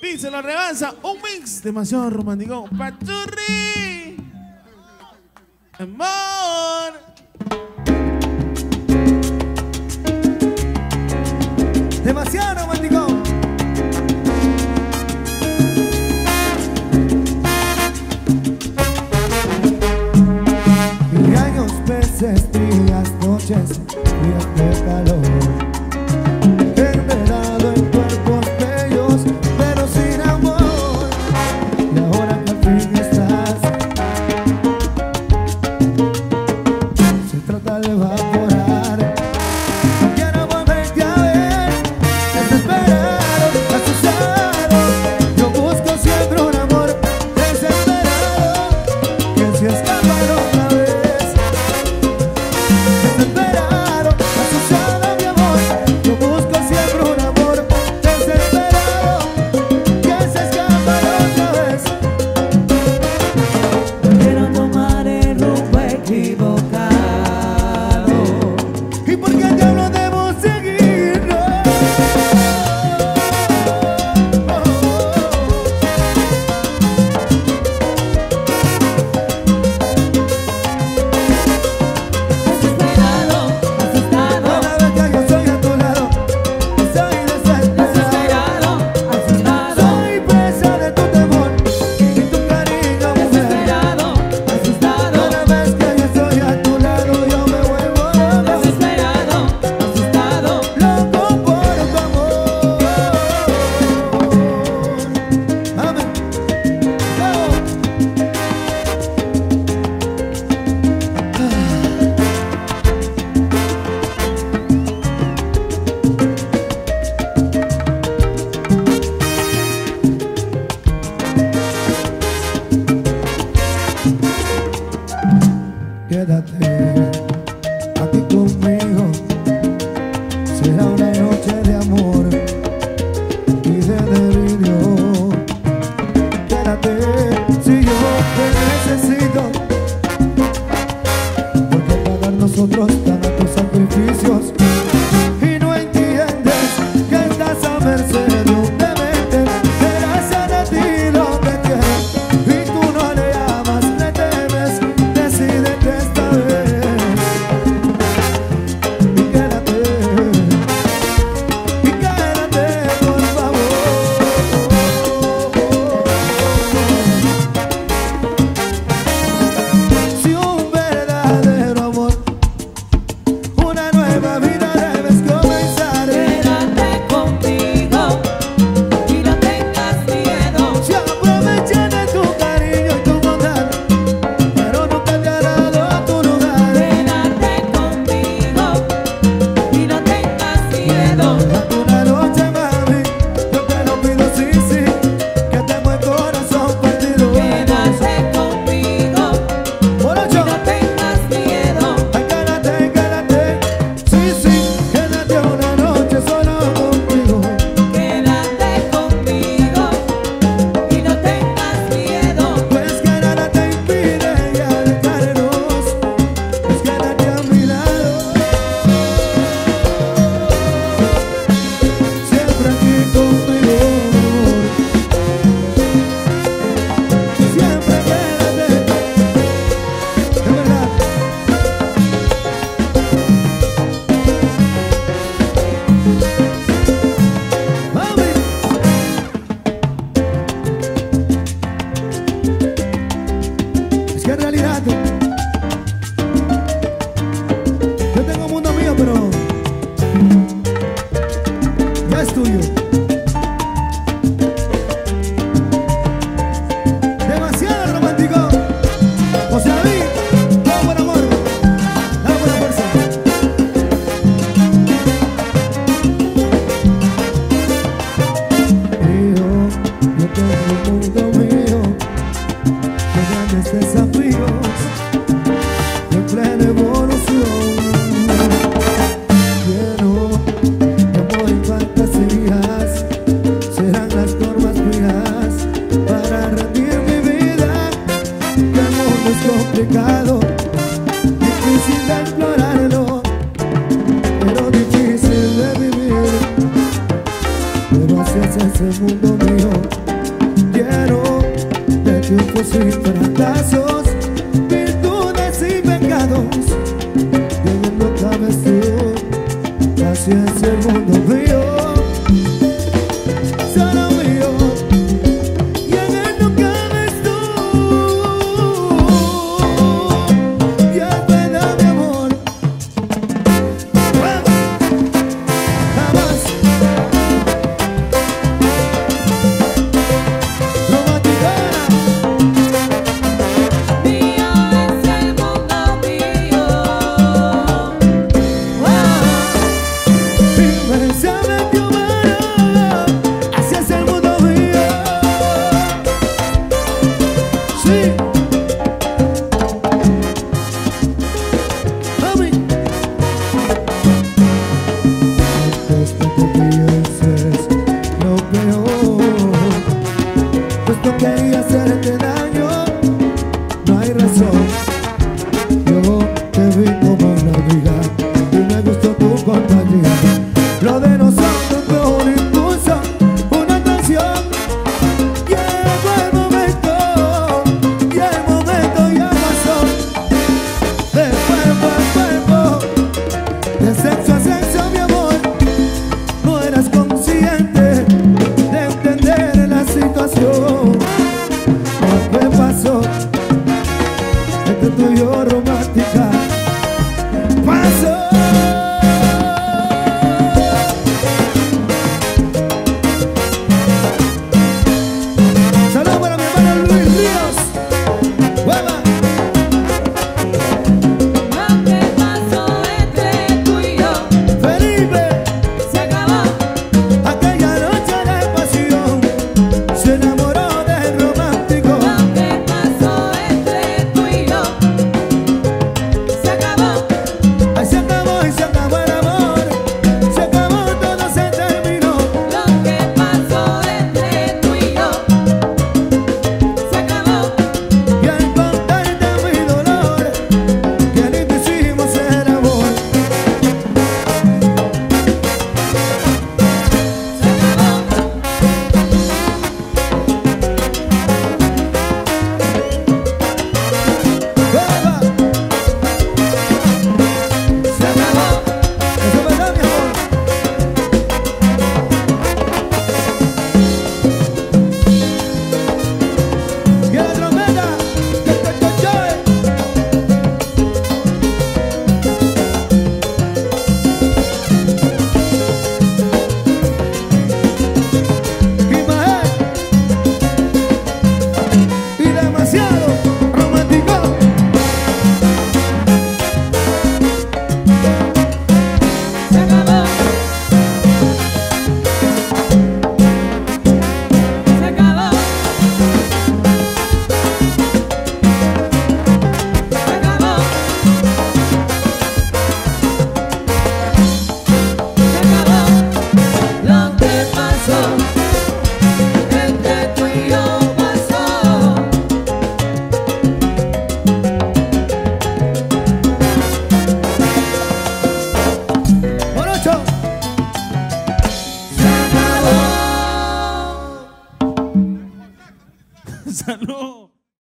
Pixel lo rebanza. Un mix demasiado romántico. Paturri. Amor. Demasiado romántico. Rayos, peces, trillas, noches, días de calor. Esse mundo yo quiero de triunfos y fracasos, virtudes y pecados, llenando cada vestido, así es el mundo frío.